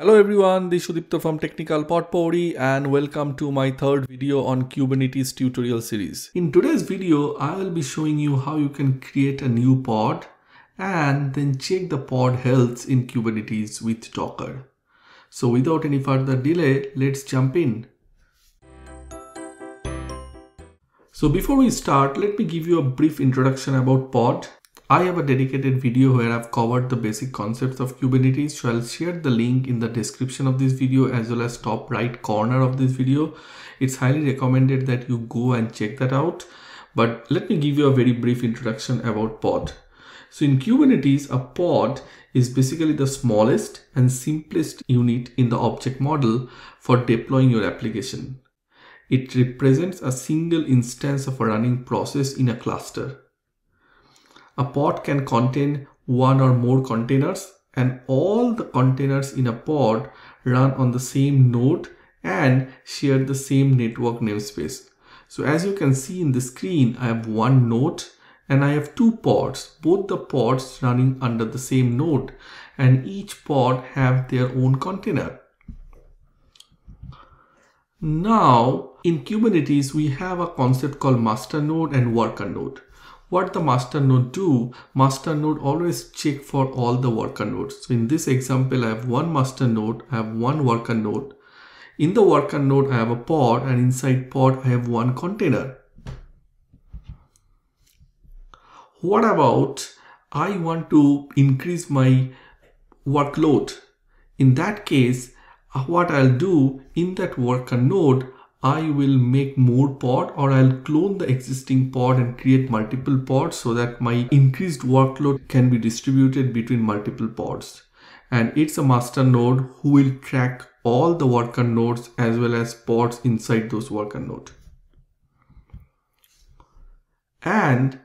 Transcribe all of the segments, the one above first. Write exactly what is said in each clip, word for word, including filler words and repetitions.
Hello everyone, this is Sudipta from Technical Potpourri and welcome to my third video on Kubernetes tutorial series. In today's video, I will be showing you how you can create a new pod and then check the pod health in Kubernetes with Docker. So without any further delay, let's jump in. So before we start, let me give you a brief introduction about pod. I have a dedicated video where I've covered the basic concepts of Kubernetes, so I'll share the link in the description of this video as well as top right corner of this video. It's highly recommended that you go and check that out. But let me give you a very brief introduction about pod. So in Kubernetes, a pod is basically the smallest and simplest unit in the object model for deploying your application. It represents a single instance of a running process in a cluster. A pod can contain one or more containers, and all the containers in a pod run on the same node and share the same network namespace. So as you can see in the screen, I have one node and I have two pods, both the pods running under the same node, and each pod have their own container. Now in Kubernetes, we have a concept called master node and worker node. What the master node do? Master node always check for all the worker nodes. So in this example, I have one master node, I have one worker node. In the worker node, I have a pod, and inside pod, I have one container. What about I want to increase my workload? In that case, what I'll do in that worker node, I will make more pod, or I'll clone the existing pod and create multiple pods so that my increased workload can be distributed between multiple pods. And it's a master node who will track all the worker nodes as well as pods inside those worker nodes. And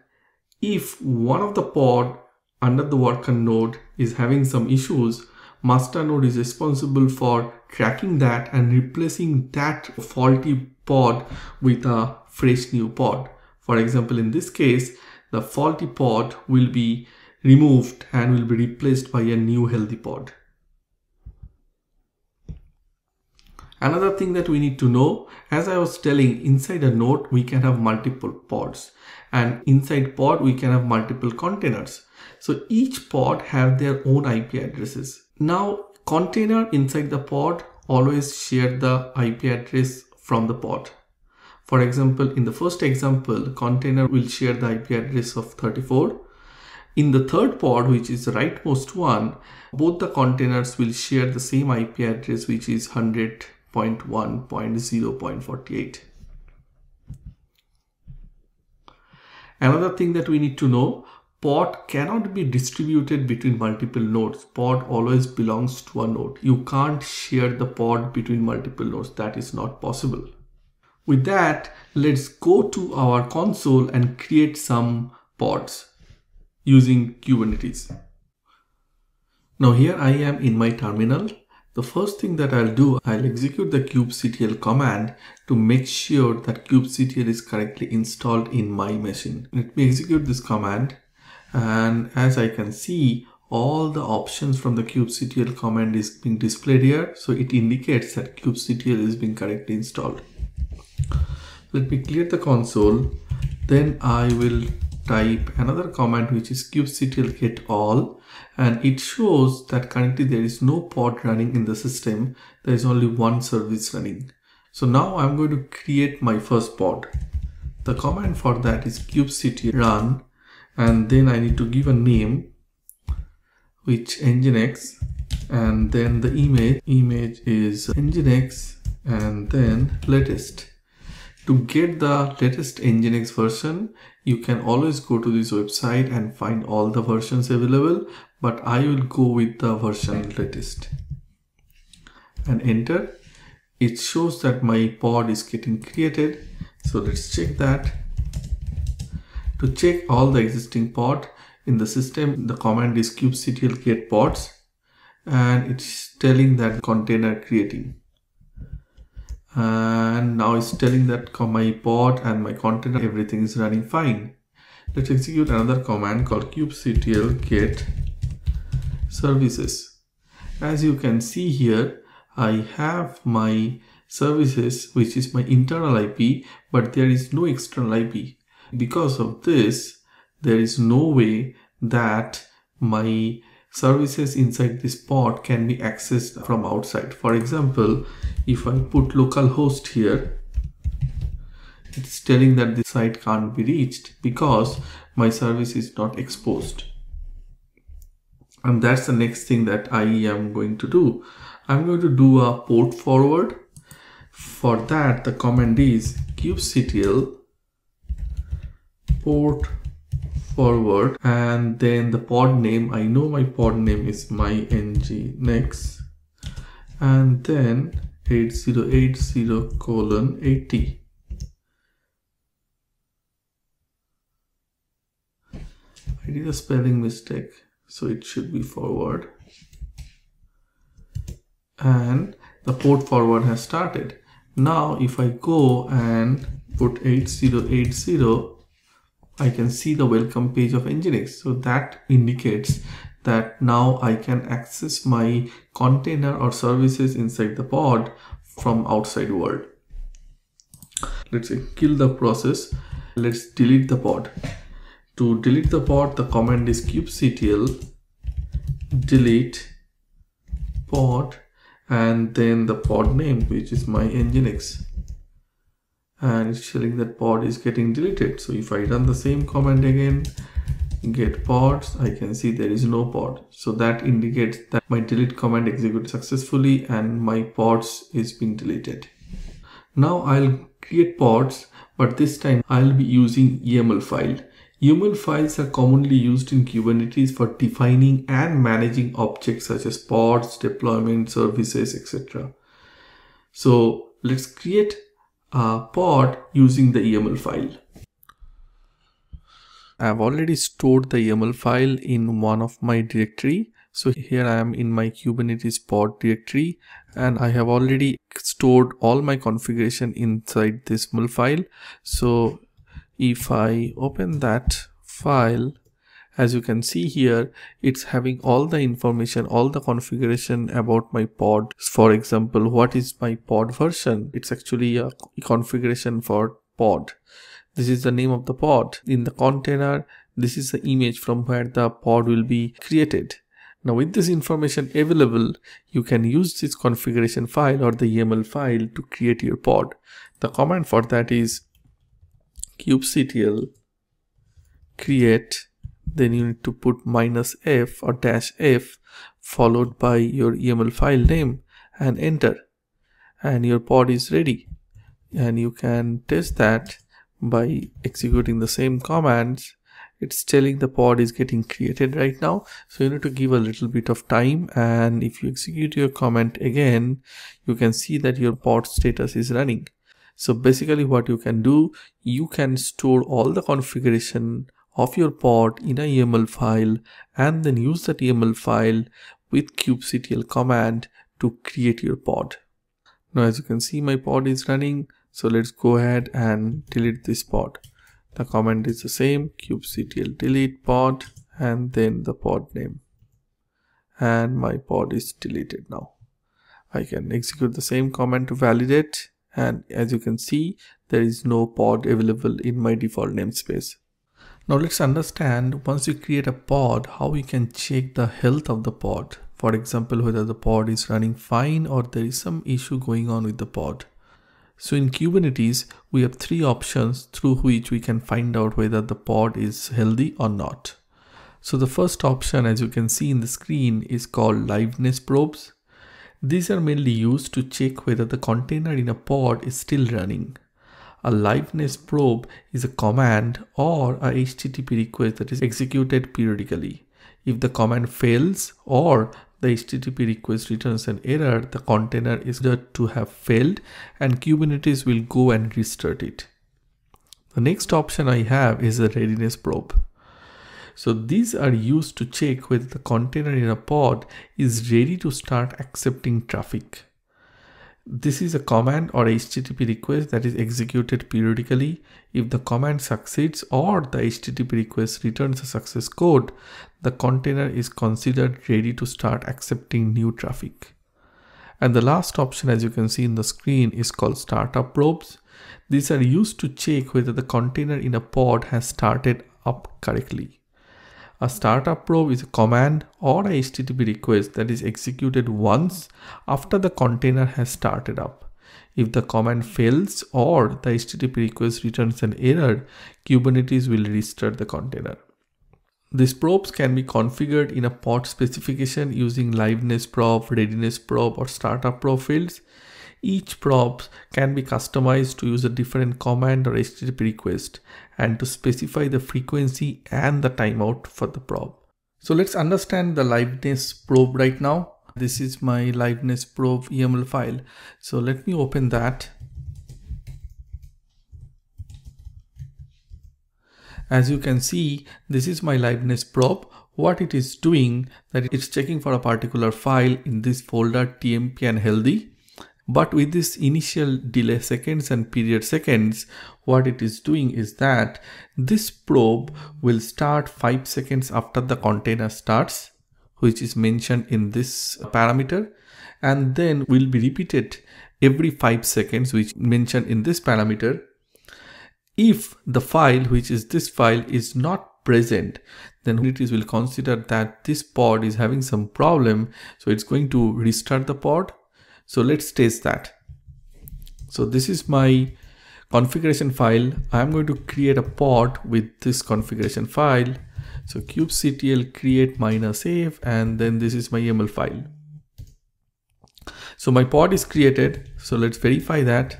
if one of the pod under the worker node is having some issues, master node is responsible for tracking that and replacing that faulty pod with a fresh new pod. For example, in this case, the faulty pod will be removed and will be replaced by a new healthy pod. Another thing that we need to know, as I was telling, inside a node, we can have multiple pods, and inside pod, we can have multiple containers. So each pod have their own I P addresses. Now, container inside the pod always share the I P address from the pod. For example, in the first example, container will share the I P address of thirty-four. In the third pod, which is the rightmost one, both the containers will share the same I P address, which is one hundred dot one dot zero dot forty-eight. Another thing that we need to know, pod cannot be distributed between multiple nodes. Pod always belongs to a node. You can't share the pod between multiple nodes. That is not possible. With that, let's go to our console and create some pods using Kubernetes. Now here I am in my terminal. The first thing that I'll do, I'll execute the kubectl command to make sure that kubectl is correctly installed in my machine. Let me execute this command. And as I can see, all the options from the kubectl command is being displayed here. So it indicates that kubectl is being correctly installed. Let me clear the console. Then I will type another command, which is kubectl get all. And it shows that currently there is no pod running in the system. There is only one service running. So now I'm going to create my first pod. The command for that is kubectl run. And then I need to give a name, which nginx, and then the image, image is nginx, and then latest. To get the latest nginx version, you can always go to this website and find all the versions available, but I will go with the version latest. And enter. It shows that my pod is getting created. So let's check that. To check all the existing pod in the system, the command is kubectl get pods, and it's telling that container creating. And now it's telling that my pod and my container, everything is running fine. Let's execute another command called kubectl get services. as you can see here, I have my services, which is my internal I P, but there is no external I P. Because of this, there is no way that my services inside this pod can be accessed from outside. For example, if I put localhost here, it's telling that the site can't be reached because my service is not exposed. And that's the next thing that I am going to do. I'm going to do a port forward. For that, the command is kubectl port forward, and then the pod name. I know my pod name is my nginx, and then eighty eighty colon eighty. I did a spelling mistake, so it should be forward. And the port forward has started. Now, if I go and put eighty eighty, I can see the welcome page of nginx. So that indicates that now I can access my container or services inside the pod from outside world. Let's say kill the process. Let's delete the pod. To delete the pod, the command is kubectl delete pod, and then the pod name, which is my nginx, and it's telling that pod is getting deleted. So if I run the same command again, get pods, I can see there is no pod. So that indicates that my delete command executed successfully and my pods is being deleted. Now I'll create pods, but this time I'll be using YAML file. YAML files are commonly used in Kubernetes for defining and managing objects such as pods, deployment, services, et cetera. So let's create a pod using the YAML file. I have already stored the YAML file in one of my directory. So here I am in my Kubernetes pod directory, and I have already stored all my configuration inside this YAML file. So if I open that file, as you can see here, it's having all the information, all the configuration about my pod. For example, what is my pod version? It's actually a configuration for pod. This is the name of the pod. In the container, this is the image from where the pod will be created. Now with this information available, you can use this configuration file or the YAML file to create your pod. The command for that is kubectl create, then you need to put minus f or dash f followed by your YAML file name and enter, and your pod is ready. And you can test that by executing the same commands. It's telling the pod is getting created right now, so you need to give a little bit of time, and if you execute your command again, you can see that your pod status is running. So basically what you can do, you can store all the configuration of your pod in a YAML file and then use that YAML file with kubectl command to create your pod. Now as you can see, my pod is running. So let's go ahead and delete this pod. The command is the same, kubectl delete pod, and then the pod name. And my pod is deleted now. I can execute the same command to validate. And as you can see, there is no pod available in my default namespace. Now let's understand, once you create a pod, how we can check the health of the pod. For example, whether the pod is running fine or there is some issue going on with the pod. So in Kubernetes, we have three options through which we can find out whether the pod is healthy or not. So the first option, as you can see in the screen, is called liveness probes. These are mainly used to check whether the container in a pod is still running. A liveness probe is a command or a H T T P request that is executed periodically. If the command fails or the H T T P request returns an error, the container is said to have failed and Kubernetes will go and restart it. The next option I have is a readiness probe. So these are used to check whether the container in a pod is ready to start accepting traffic. This is a command or H T T P request that is executed periodically. If the command succeeds or the H T T P request returns a success code, the container is considered ready to start accepting new traffic. And the last option, as you can see in the screen, is called startup probes. These are used to check whether the container in a pod has started up correctly. A startup probe is a command or a H T T P request that is executed once after the container has started up. If the command fails or the H T T P request returns an error, Kubernetes will restart the container. These probes can be configured in a pod specification using liveness probe, readiness probe, or startup probe fields. Each probe can be customized to use a different command or H T T P request and to specify the frequency and the timeout for the probe. So let's understand the liveness probe right now. This is my liveness probe Y A M L file. So let me open that. As you can see, this is my liveness probe. What it is doing, that it's checking for a particular file in this folder T M P and healthy. But with this initial delay seconds and period seconds, what it is doing is that this probe will start five seconds after the container starts, which is mentioned in this parameter, and then will be repeated every five seconds, which is mentioned in this parameter. If the file, which is this file, is not present, then Kubernetes will consider that this pod is having some problem, so it's going to restart the pod. So let's test that. So this is my configuration file. I'm going to create a pod with this configuration file. So kubectl create minus F, and then this is my Y A M L file. So my pod is created. So let's verify that.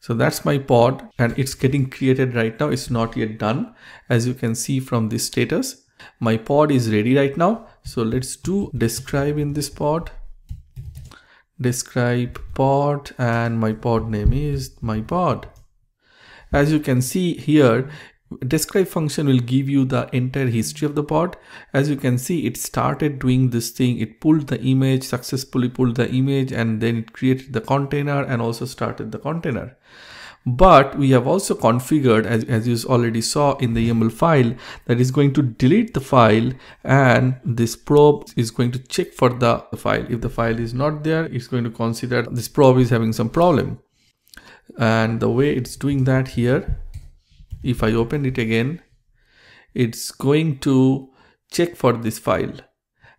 So that's my pod, and it's getting created right now. It's not yet done, as you can see from this status. My pod is ready right now. So let's do describe in this pod. Describe pod, and my pod name is my pod. As you can see here, describe function will give you the entire history of the pod. As you can see, it started doing this thing. It pulled the image, successfully pulled the image, and then it created the container and also started the container. But we have also configured, as, as you already saw in the Y A M L file, that is going to delete the file, and this probe is going to check for the file. If the file is not there, it's going to consider this probe is having some problem. And the way it's doing that here, if I open it again, it's going to check for this file.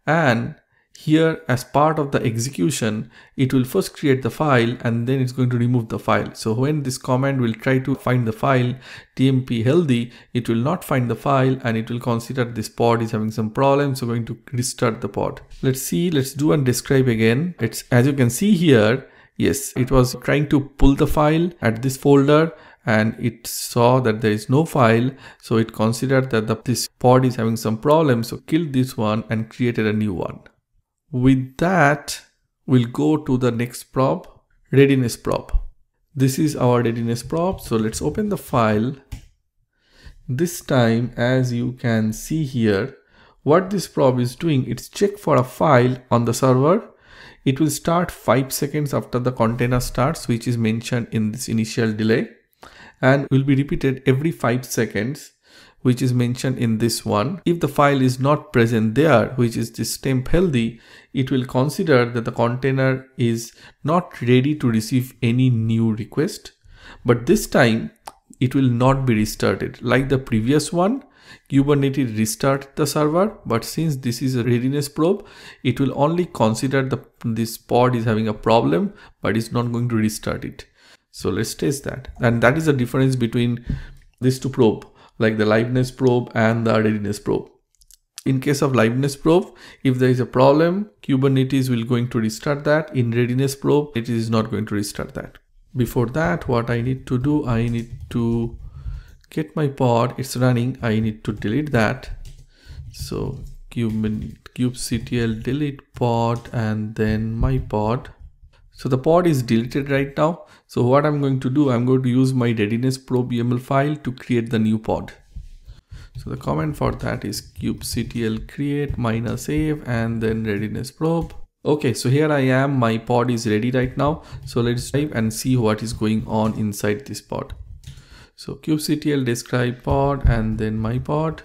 And here, as part of the execution, it will first create the file, and then it's going to remove the file. So when this command will try to find the file, T M P healthy, it will not find the file, and it will consider this pod is having some problems. So we're going to restart the pod. Let's see, let's do and describe again. It's, as you can see here, yes, it was trying to pull the file at this folder, and it saw that there is no file. So it considered that the, this pod is having some problems. So killed this one and created a new one. With that, we'll go to the next probe, readiness probe. This is our readiness probe. So let's open the file. This time, as you can see here, what this probe is doing, it's check for a file on the server. It will start five seconds after the container starts, which is mentioned in this initial delay, and will be repeated every five seconds, which is mentioned in this one. If the file is not present there, which is this temp healthy, it will consider that the container is not ready to receive any new request. But this time, it will not be restarted. Like the previous one, Kubernetes restarted the server, but since this is a readiness probe, it will only consider the, this pod is having a problem, but it's not going to restart it. So let's test that. And that is the difference between these two probes, like the liveness probe and the readiness probe. In case of liveness probe, if there is a problem, Kubernetes will going to restart that. In readiness probe, it is not going to restart that. Before that, what I need to do, I need to get my pod, it's running, I need to delete that. So kubectl delete pod, and then my pod. So the pod is deleted right now. So what I'm going to do, I'm going to use my readiness probe Y A M L file to create the new pod. So the command for that is kubectl create minus F, and then readiness probe. Okay, so here I am, my pod is ready right now. So let's dive and see what is going on inside this pod. So kubectl describe pod and then my pod.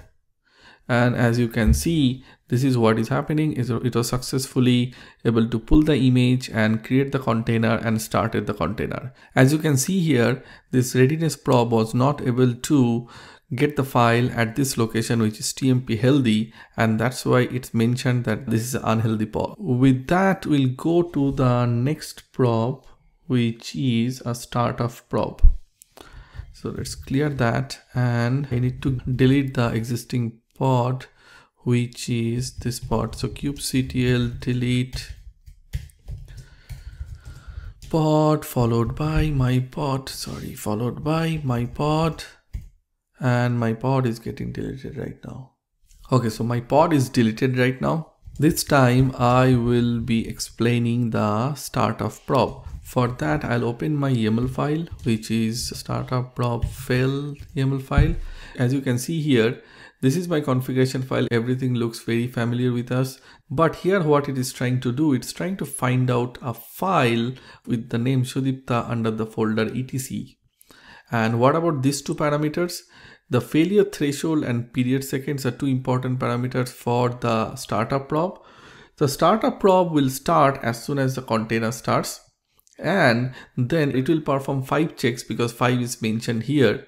And as you can see, this is what is happening. It was successfully able to pull the image and create the container and started the container. As you can see here, this readiness probe was not able to get the file at this location, which is T M P healthy, and that's why it's mentioned that this is an unhealthy pod. With that, we'll go to the next probe, which is a startup probe. So let's clear that, and I need to delete the existing pod, which is this pod. So kubectl delete pod followed by my pod, sorry, followed by my pod. And my pod is getting deleted right now. Okay, so my pod is deleted right now. This time I will be explaining the startup probe. For that, I'll open my YAML file, which is startup probe fail YAML file. As you can see here, this is my configuration file. Everything looks very familiar with us. But here what it is trying to do, it's trying to find out a file with the name Sudipta under the folder etc. And what about these two parameters? The failure threshold and period seconds are two important parameters for the startup probe. The startup probe will start as soon as the container starts, and then it will perform five checks because five is mentioned here.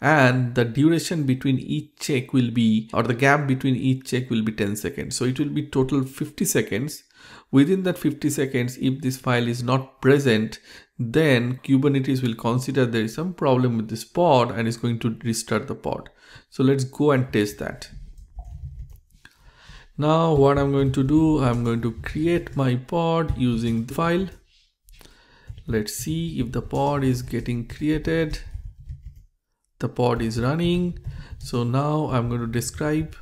And the duration between each check will be, or the gap between each check will be ten seconds. So it will be total fifty seconds. Within that fifty seconds, if this file is not present, then Kubernetes will consider there is some problem with this pod and is going to restart the pod. So let's go and test that. Now what I'm going to do, I'm going to create my pod using the file. Let's see if the pod is getting created. The pod is running. So now I'm going to describe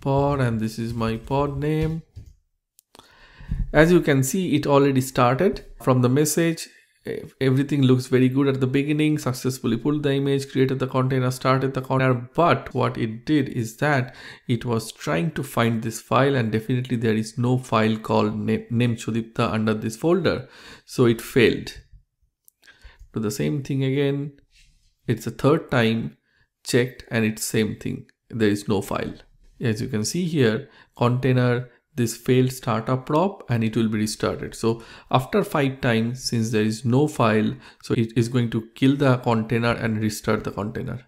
pod, and this is my pod name. As you can see, it already started from the message. Everything looks very good at the beginning. Successfully pulled the image, created the container, started the container. But what it did is that it was trying to find this file, and definitely there is no file called name Sudipta under this folder. So it failed. Do the same thing again. It's the third time checked, and it's same thing. There is no file. As you can see here, container, this failed startup probe, and it will be restarted. So after five times, since there is no file, so it is going to kill the container and restart the container.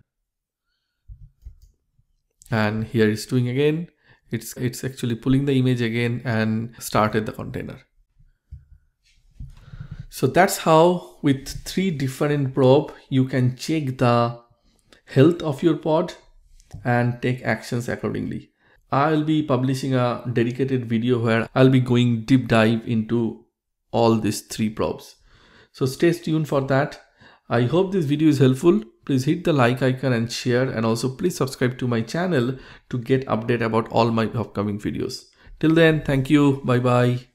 And here it's doing again. It's, it's actually pulling the image again and started the container. So that's how, with three different probes, you can check the health of your pod and take actions accordingly. I'll be publishing a dedicated video where I'll be going deep dive into all these three probes. So stay tuned for that. I hope this video is helpful. Please hit the like icon and share, and also please subscribe to my channel to get update about all my upcoming videos. Till then, thank you. Bye bye.